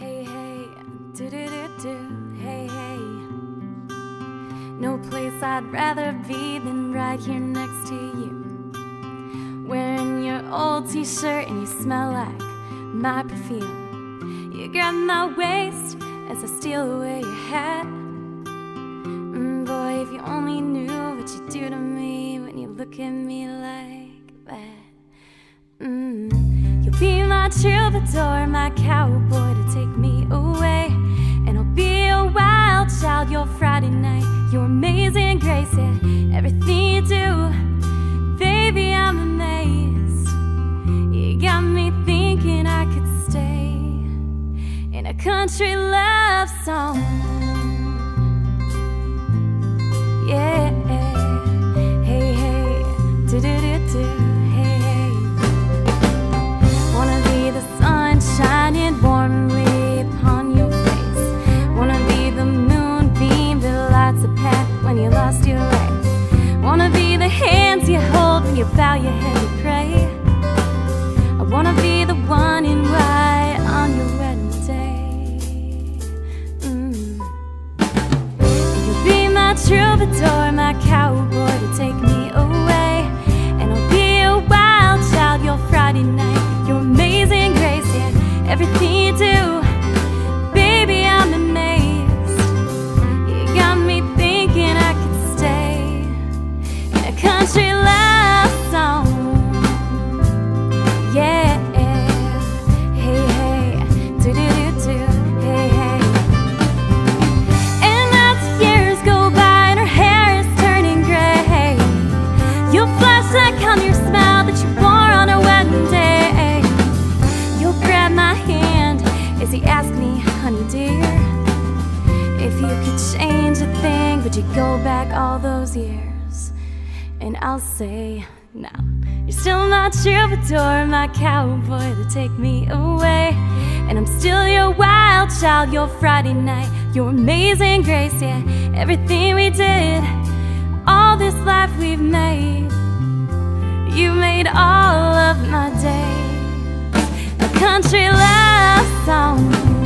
Hey, hey, do-do-do-do, hey, hey. No place I'd rather be than right here next to you. Wearing your old t-shirt and you smell like my perfume. You grab my waist as I steal away your hat. Boy, if you only knew what you do to me when you look at me like that. You'll be my troubadour, my cowboy to take me away. And I'll be a wild child, your Friday night, your amazing grace, yeah, everything you do, baby, I'm amazed. You got me thinking I could stay in a country love song. Yeah, hey, hey, do-do-do-do. Shining warmly upon your face. Wanna be the moonbeam that lights the path when you lost your way. Wanna be the hands you hold when you bow your head and pray. I wanna be the one in white on your wedding day. You'll be my troubadour, my cowboy to take me away. And I'll be a wild child, your Friday night, your amazing grace, yeah. Everything you do, baby, I'm amazed. You got me thinking I could stay in a country love song. Yeah, hey, hey, do-do-do-do, hey, hey. And as years go by and her hair is turning gray, you'll flash that calm smile that you wore on her wedding day. As he asked me, honey dear, if you could change a thing, would you go back all those years? And I'll say, no, you're still my troubadour, my cowboy to take me away. And I'm still your wild child, your Friday night, your amazing grace, yeah. Everything we did, all this life we've made, you made all of my days a country love song.